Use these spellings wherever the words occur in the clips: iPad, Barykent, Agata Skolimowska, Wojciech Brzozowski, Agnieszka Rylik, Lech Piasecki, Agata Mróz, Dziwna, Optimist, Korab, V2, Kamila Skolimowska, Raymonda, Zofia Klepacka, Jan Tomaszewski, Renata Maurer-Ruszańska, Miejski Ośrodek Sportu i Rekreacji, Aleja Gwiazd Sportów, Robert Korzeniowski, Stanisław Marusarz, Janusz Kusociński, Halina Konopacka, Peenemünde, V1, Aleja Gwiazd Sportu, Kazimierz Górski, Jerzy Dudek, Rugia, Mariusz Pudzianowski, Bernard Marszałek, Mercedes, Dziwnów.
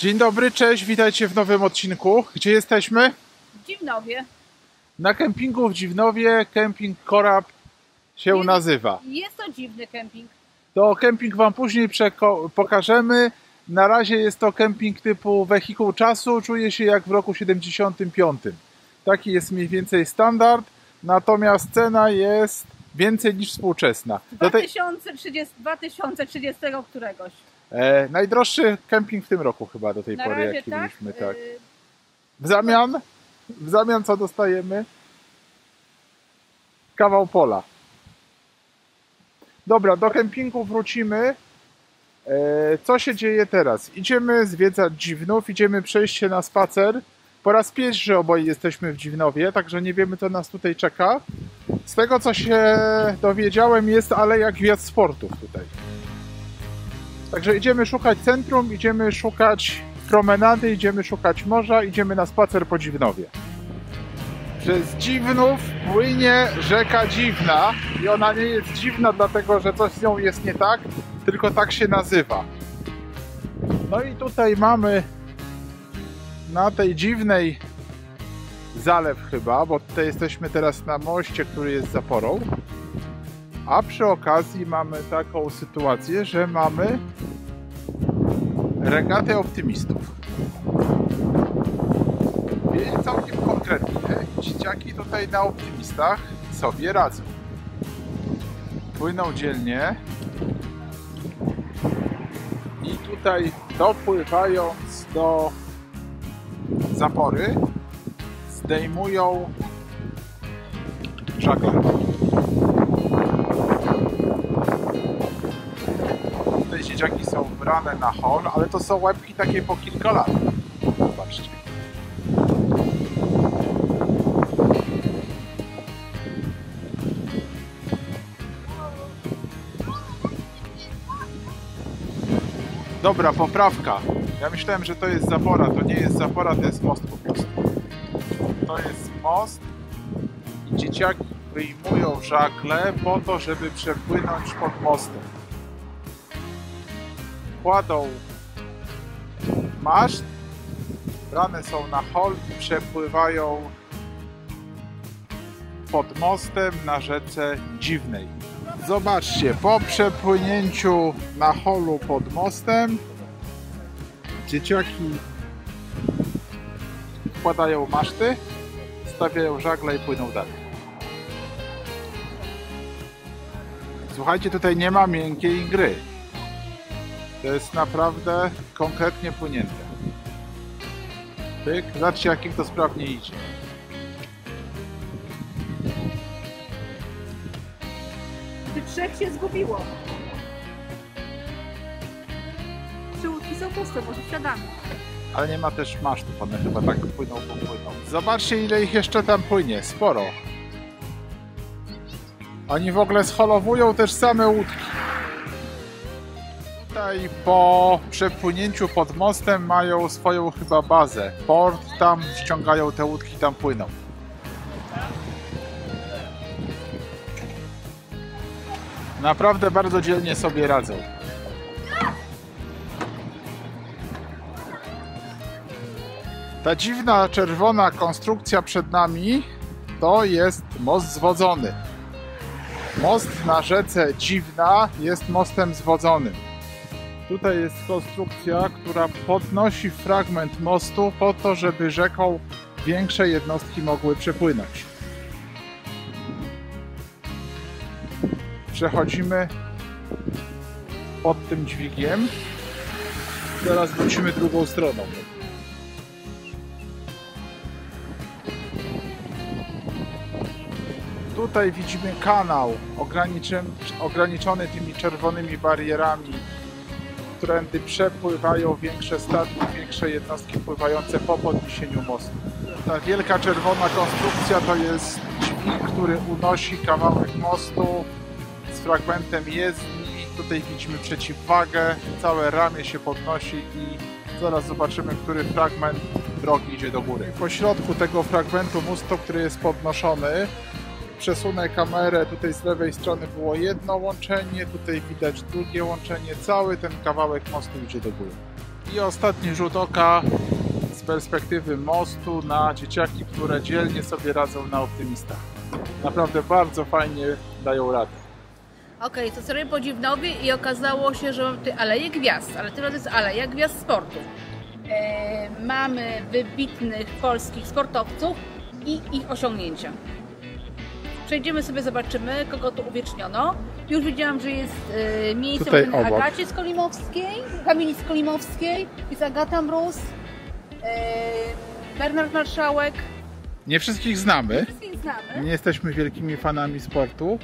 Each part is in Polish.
Dzień dobry, cześć, witajcie w nowym odcinku. Gdzie jesteśmy? W Dziwnowie. Na kempingu w Dziwnowie, kemping Korab się nazywa. Jest to dziwny kemping. To kemping wam później pokażemy. Na razie jest to kemping typu wehikuł czasu, czuje się jak w roku 75. Taki jest mniej więcej standard, natomiast cena jest więcej niż współczesna. 2030 któregoś. Najdroższy kemping w tym roku chyba do tej pory, jaki mieliśmy. Tak. W zamian co dostajemy? Kawał pola. Dobra, do kempingu wrócimy. Co się dzieje teraz? Idziemy zwiedzać Dziwnów, idziemy przejść się na spacer. Po raz pierwszy oboje jesteśmy w Dziwnowie, także nie wiemy, co nas tutaj czeka. Z tego, co się dowiedziałem, jest Aleja Gwiazd Sportów tutaj. Także idziemy szukać centrum, idziemy szukać promenady, idziemy szukać morza, idziemy na spacer po Dziwnowie. Przez Dziwnów płynie rzeka Dziwna i ona nie jest dziwna dlatego, że coś z nią jest nie tak, tylko tak się nazywa. No i tutaj mamy na tej Dziwnej zalew chyba, bo tutaj jesteśmy teraz na moście, który jest zaporą. A przy okazji mamy taką sytuację, że mamy regatę optymistów. Więc całkiem konkretnie dzieciaki tutaj na optymistach sobie radzą. Płyną dzielnie i tutaj dopływając do zapory zdejmują żagle. Te dzieciaki są brane na hol, ale to są łebki takie po kilka lat. Zobaczcie. Dobra, poprawka. Ja myślałem, że to jest zapora. To nie jest zapora, to jest most po prostu. To jest most i dzieciaki wyjmują żagle po to, żeby przepłynąć pod mostem. Kładą maszt, brane są na hol i przepływają pod mostem na rzece Dziwnej. Zobaczcie, po przepłynięciu na holu pod mostem dzieciaki wkładają maszty, stawiają żagle i płyną dalej. Słuchajcie, tutaj nie ma miękkiej gry. To jest naprawdę konkretnie płynięte. Pyk, zobaczcie, jak im to sprawnie idzie. Tych trzech się zgubiło. Trzy łódki są puste, może wsiadamy. Ale nie ma też masztów, one chyba tak płyną. Zobaczcie, ile ich jeszcze tam płynie, sporo. Oni w ogóle scholowują też same łódki. Tutaj po przepłynięciu pod mostem mają swoją chyba bazę. Port, tam ściągają te łódki, tam płyną. Naprawdę bardzo dzielnie sobie radzą. Ta dziwna czerwona konstrukcja przed nami to jest most zwodzony. Most na rzece Dziwna jest mostem zwodzonym. Tutaj jest konstrukcja, która podnosi fragment mostu po to, żeby rzeką większe jednostki mogły przepłynąć. Przechodzimy pod tym dźwigiem. Teraz wrócimy drugą stroną. Tutaj widzimy kanał ograniczony tymi czerwonymi barierami. Trendy przepływają większe statki, większe jednostki pływające po podniesieniu mostu. Ta wielka czerwona konstrukcja to jest dźwig, który unosi kawałek mostu z fragmentem jezdni. Tutaj widzimy przeciwwagę, całe ramię się podnosi i zaraz zobaczymy, który fragment drogi idzie do góry. Po środku tego fragmentu mostu, który jest podnoszony, przesunę kamerę, tutaj z lewej strony było jedno łączenie, tutaj widać drugie łączenie, cały ten kawałek mostu idzie do góry. I ostatni rzut oka z perspektywy mostu na dzieciaki, które dzielnie sobie radzą na Optymistach. Naprawdę bardzo fajnie dają radę. Okej, to sobie po Dziwnowie i okazało się, że mamy tutaj Aleję Gwiazd, ale tym razem jest Aleja Gwiazd Sportów. Mamy wybitnych polskich sportowców i ich osiągnięcia. Przejdziemy sobie, zobaczymy, kogo tu uwieczniono. Już widziałam, że jest miejsce na Agacie Skolimowskiej, Kamili Skolimowskiej, jest Agata Mróz, Bernard Marszałek. Nie wszystkich znamy. Nie wszystkich znamy. Nie jesteśmy wielkimi fanami sportu,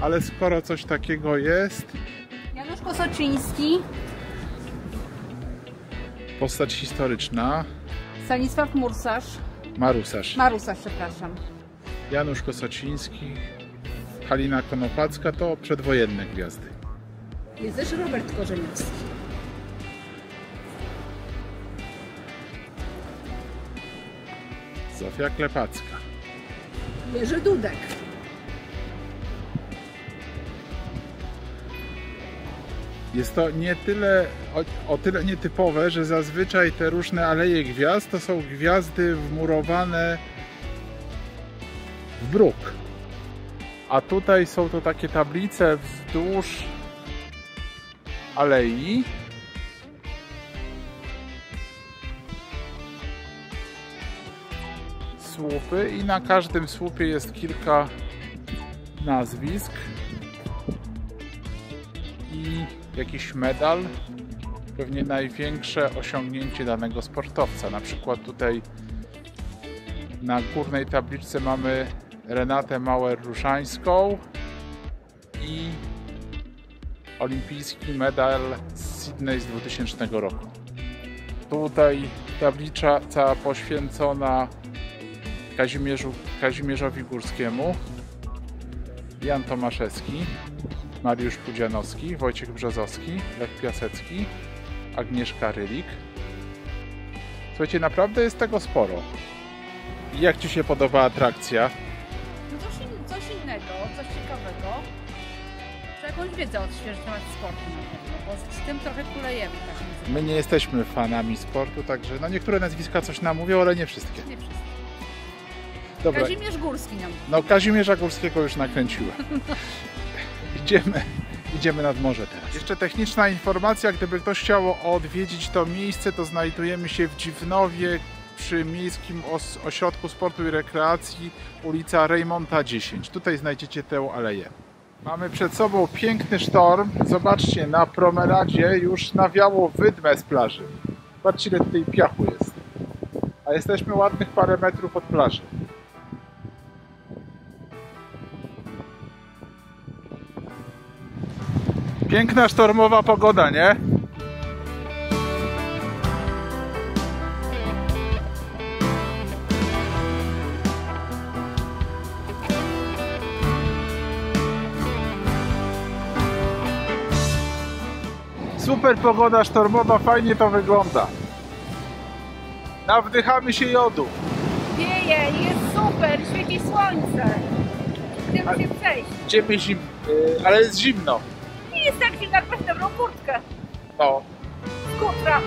ale skoro coś takiego jest... Janusz Kusociński. Postać historyczna. Stanisław Marusarz. Marusarz, przepraszam. Janusz Kusociński, Halina Konopacka to przedwojenne gwiazdy. Jest też Robert Korzeniowski. Zofia Klepacka. Jerzy Dudek. Jest to o tyle nietypowe, że zazwyczaj te różne aleje gwiazd to są gwiazdy wmurowane w bruk. A tutaj są to takie tablice wzdłuż alei. Słupy i na każdym słupie jest kilka nazwisk. I jakiś medal. Pewnie największe osiągnięcie danego sportowca. Na przykład tutaj na górnej tabliczce mamy Renatę Maurer-Ruszańską i olimpijski medal z Sydney z 2000 roku. Tutaj tablica cała poświęcona Kazimierzowi Górskiemu, Jan Tomaszewski, Mariusz Pudzianowski, Wojciech Brzozowski, Lech Piasecki, Agnieszka Rylik. Słuchajcie, naprawdę jest tego sporo. I jak Ci się podoba atrakcja? No coś innego, coś ciekawego. Trzeba jakąś wiedzę odświeżyć temat sportu na pewno, bo z tym trochę kulejemy. Tak my nie jesteśmy fanami sportu, także no niektóre nazwiska coś nam mówią, ale nie wszystkie. Nie wszystkie. Dobra. Kazimierz Górski nam. No Kazimierza Górskiego już nakręciłem. Idziemy nad morze teraz. Jeszcze techniczna informacja, gdyby ktoś chciał odwiedzić to miejsce, to znajdujemy się w Dziwnowie przy Miejskim Ośrodku Sportu i Rekreacji, ulica Raymonda 10. Tutaj znajdziecie tę aleję. Mamy przed sobą piękny sztorm. Zobaczcie, na promenadzie już nawiało wydmę z plaży. Patrzcie, ile tutaj piachu jest. A jesteśmy ładnych parę metrów od plaży. Piękna sztormowa pogoda, nie? Super pogoda sztormowa, fajnie to wygląda. Nawdychamy się jodu. Wieje, jest super, świeci słońce. Chcemy się przejść. Ciepło, ale jest zimno. Nie jest tak zimno, jak masz dobrą kurtkę. No. Kurtka.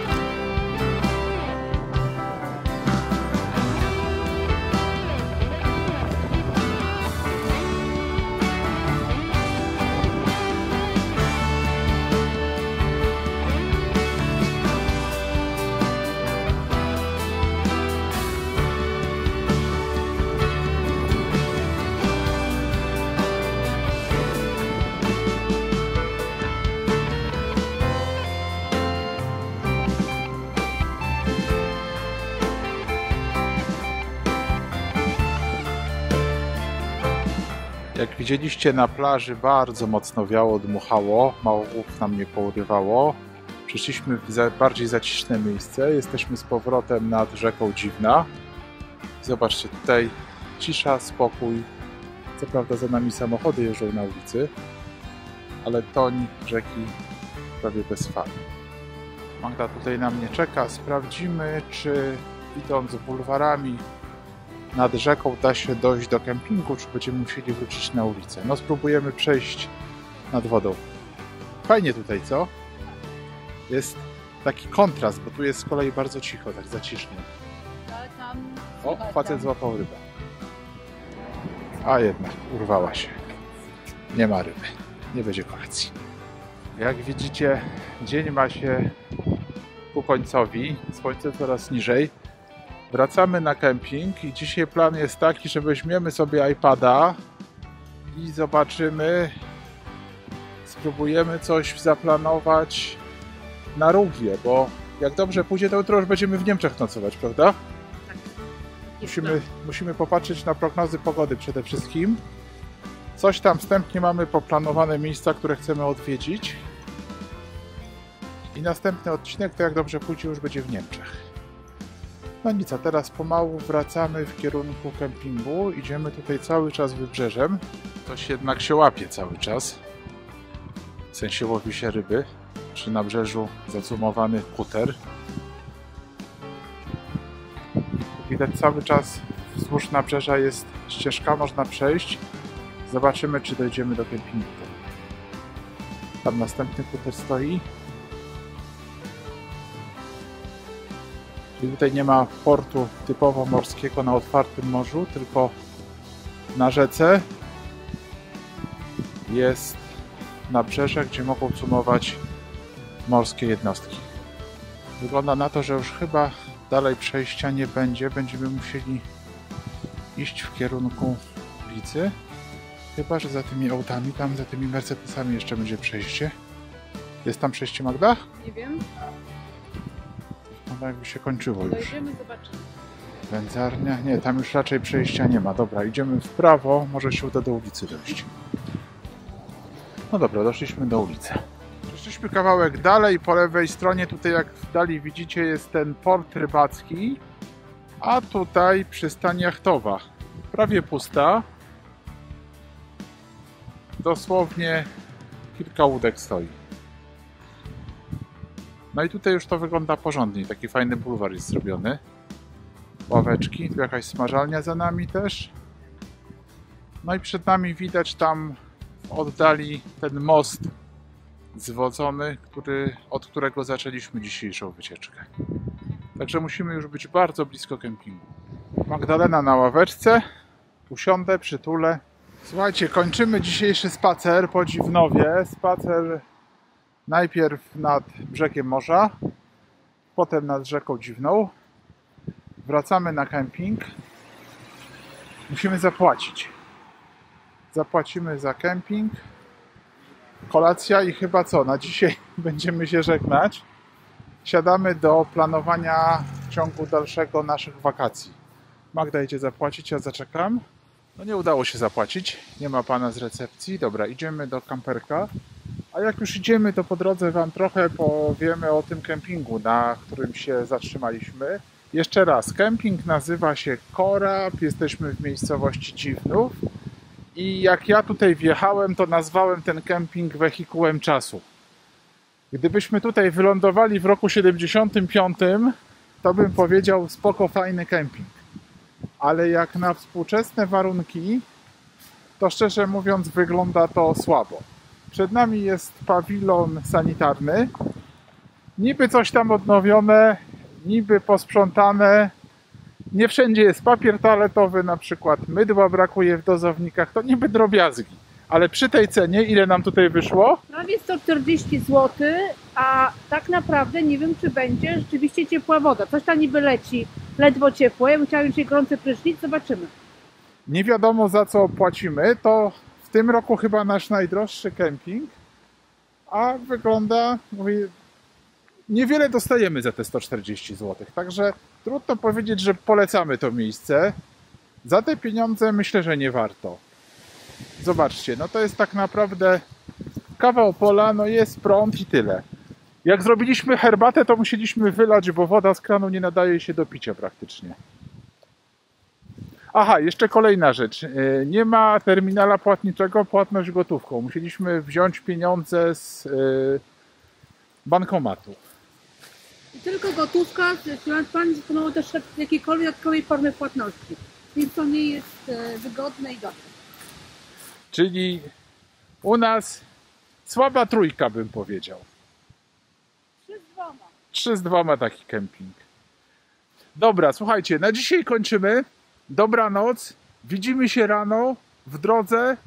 Jak widzieliście, na plaży bardzo mocno wiało, dmuchało, mało głów nam nie pourywało. Przyszliśmy w bardziej zaciszne miejsce, jesteśmy z powrotem nad rzeką Dziwna. Zobaczcie, tutaj cisza, spokój. Co prawda za nami samochody jeżdżą na ulicy, ale toń rzeki prawie bez fal. Magda tutaj na mnie czeka, sprawdzimy, czy idąc bulwarami nad rzeką da się dojść do kempingu, czy będziemy musieli wrócić na ulicę. No spróbujemy przejść nad wodą. Fajnie tutaj, co? Jest taki kontrast, bo tu jest z kolei bardzo cicho, tak zacisznie. Ale tam... O, facet złapał rybę. A jednak, urwała się. Nie ma ryby. Nie będzie kolacji. Jak widzicie, dzień ma się ku końcowi. Słońce coraz niżej. Wracamy na kemping i dzisiaj plan jest taki, że weźmiemy sobie iPada i zobaczymy, spróbujemy coś zaplanować na Rugię, bo jak dobrze pójdzie, to jutro już będziemy w Niemczech nocować, prawda? Tak. Musimy popatrzeć na prognozy pogody przede wszystkim. Coś tam wstępnie mamy poplanowane miejsca, które chcemy odwiedzić. I następny odcinek, to jak dobrze pójdzie, już będzie w Niemczech. No nic, a teraz pomału wracamy w kierunku kempingu. Idziemy tutaj cały czas wybrzeżem. Ktoś jednak się łapie cały czas. W sensie łowi się ryby. Przy nabrzeżu zacumowany kuter. Widać cały czas wzdłuż nabrzeża jest ścieżka, można przejść. Zobaczymy, czy dojdziemy do kempingu. Tam następny kuter stoi. I tutaj nie ma portu typowo morskiego na otwartym morzu, tylko na rzece jest nabrzeże, gdzie mogą cumować morskie jednostki. Wygląda na to, że już chyba dalej przejścia nie będzie. Będziemy musieli iść w kierunku ulicy. Chyba że za tymi autami, tam za tymi Mercedesami jeszcze będzie przejście. Jest tam przejście, Magda? Nie wiem. No jakby się kończyło już. Dojdziemy, zobaczymy. Wędzarnia? Nie, tam już raczej przejścia nie ma. Dobra, idziemy w prawo, może się uda do ulicy dojść. No dobra, doszliśmy do ulicy. Przeszliśmy kawałek dalej, po lewej stronie, tutaj jak w dali widzicie, jest ten port rybacki, a tutaj przystań jachtowa. Prawie pusta. Dosłownie kilka łódek stoi. No i tutaj już to wygląda porządniej, taki fajny bulwar jest zrobiony. Ławeczki, tu jakaś smażalnia za nami też. No i przed nami widać tam w oddali ten most zwodzony, od którego zaczęliśmy dzisiejszą wycieczkę. Także musimy już być bardzo blisko kempingu. Magdalena na ławeczce, usiądę, przytulę. Słuchajcie, kończymy dzisiejszy spacer po Dziwnowie. Spacer najpierw nad brzegiem morza, potem nad rzeką Dziwną. Wracamy na kemping. Musimy zapłacić. Zapłacimy za kemping. Kolacja i chyba co? Na dzisiaj będziemy się żegnać. Siadamy do planowania ciągu dalszego naszych wakacji. Magda idzie zapłacić, ja zaczekam. No nie udało się zapłacić. Nie ma pana z recepcji. Dobra, idziemy do kamperka. A jak już idziemy, to po drodze wam trochę powiemy o tym kempingu, na którym się zatrzymaliśmy. Jeszcze raz, kemping nazywa się Korab, jesteśmy w miejscowości Dziwnów i jak ja tutaj wjechałem, to nazwałem ten kemping wehikułem czasu. Gdybyśmy tutaj wylądowali w roku 75, to bym powiedział spoko, fajny kemping. Ale jak na współczesne warunki, to szczerze mówiąc wygląda to słabo. Przed nami jest pawilon sanitarny, niby coś tam odnowione, niby posprzątane, nie wszędzie jest papier toaletowy, na przykład mydła brakuje w dozownikach, to niby drobiazgi, ale przy tej cenie, ile nam tutaj wyszło? Prawie 140 zł, a tak naprawdę nie wiem, czy będzie rzeczywiście ciepła woda, coś tam niby leci, ledwo ciepłe, ja bym chciała już się gorący prysznic, zobaczymy. Nie wiadomo, za co płacimy, to... W tym roku chyba nasz najdroższy kemping, a wygląda, mówię, niewiele dostajemy za te 140 zł, także trudno powiedzieć, że polecamy to miejsce. Za te pieniądze myślę, że nie warto. Zobaczcie, no to jest tak naprawdę kawał pola, no jest prąd i tyle. Jak zrobiliśmy herbatę, to musieliśmy wylać, bo woda z kranu nie nadaje się do picia praktycznie. Aha, jeszcze kolejna rzecz. Nie ma terminala płatniczego, płatność gotówką. Musieliśmy wziąć pieniądze z bankomatu. I tylko gotówka, pan zaproponował też jakiejkolwiek formy płatności. Więc to nie jest wygodne i dobre. Czyli u nas słaba trójka, bym powiedział. Trzy z dwoma. 3-2 ma taki kemping. Dobra, słuchajcie, na dzisiaj kończymy. Dobranoc. Widzimy się rano w drodze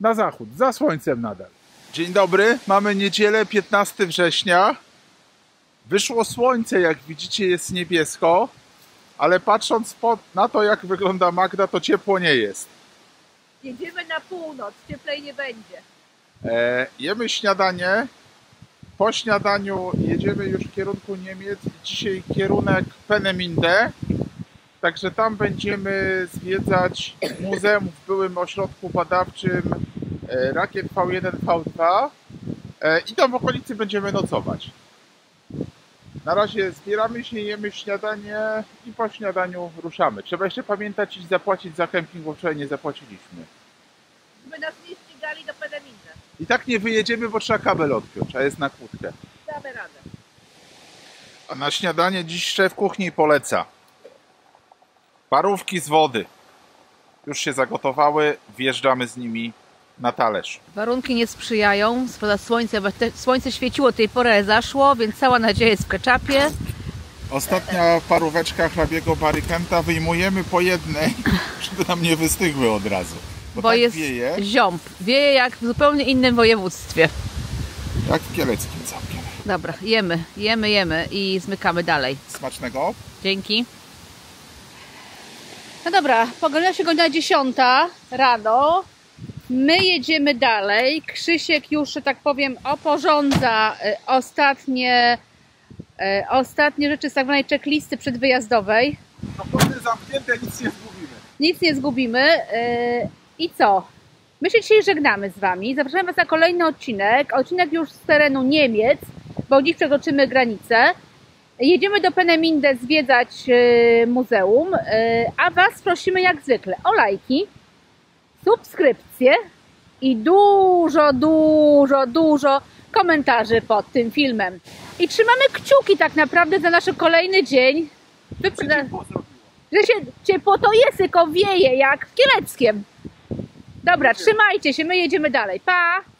na zachód, za słońcem nadal. Dzień dobry, mamy niedzielę 15 września. Wyszło słońce, jak widzicie, jest niebiesko, ale patrząc na to, jak wygląda Magda, to ciepło nie jest. Jedziemy na północ, cieplej nie będzie. Jemy śniadanie. Po śniadaniu jedziemy już w kierunku Niemiec i dzisiaj kierunek Peenemünde. Także tam będziemy zwiedzać muzeum w byłym ośrodku badawczym rakiet V1, V2 i tam w okolicy będziemy nocować. Na razie zbieramy się, jemy śniadanie i po śniadaniu ruszamy. Trzeba jeszcze pamiętać i zapłacić za kemping, bo wczoraj nie zapłaciliśmy. By nas nie ścigali do Peenemünde. I tak nie wyjedziemy, bo trzeba kabel odpiąć, a jest na kłódkę. Damy radę. A na śniadanie dziś szef kuchni poleca. Parówki z wody. Już się zagotowały, wjeżdżamy z nimi na talerz. Warunki nie sprzyjają, słońce świeciło, tej pory zaszło, więc cała nadzieja jest w keczapie. Ostatnia paróweczka hrabiego Barykenta wyjmujemy po jednej, żeby nam nie wystygły od razu. Bo tak jest wieje. Ziąb. Wieje jak w zupełnie innym województwie. Jak w kieleckim całkiem. Dobra, jemy i zmykamy dalej. Smacznego. Dzięki. No dobra, pogoda się godzina 10 rano. My jedziemy dalej. Krzysiek już, że tak powiem, oporządza ostatnie rzeczy z tak zwanej checklisty przedwyjazdowej. No płyty zamknięte, nic nie zgubimy. Nic nie zgubimy. I co? My się dzisiaj żegnamy z Wami. Zapraszam Was na kolejny odcinek. Odcinek już z terenu Niemiec, bo dziś przekroczymy granicę. Jedziemy do Peenemünde zwiedzać muzeum, a Was prosimy jak zwykle o lajki, subskrypcje i dużo komentarzy pod tym filmem. I trzymamy kciuki tak naprawdę za nasz kolejny dzień. Że się ciepło to jest, tylko wieje jak w kieleckiem. Dobra, trzymajcie się, my jedziemy dalej. Pa!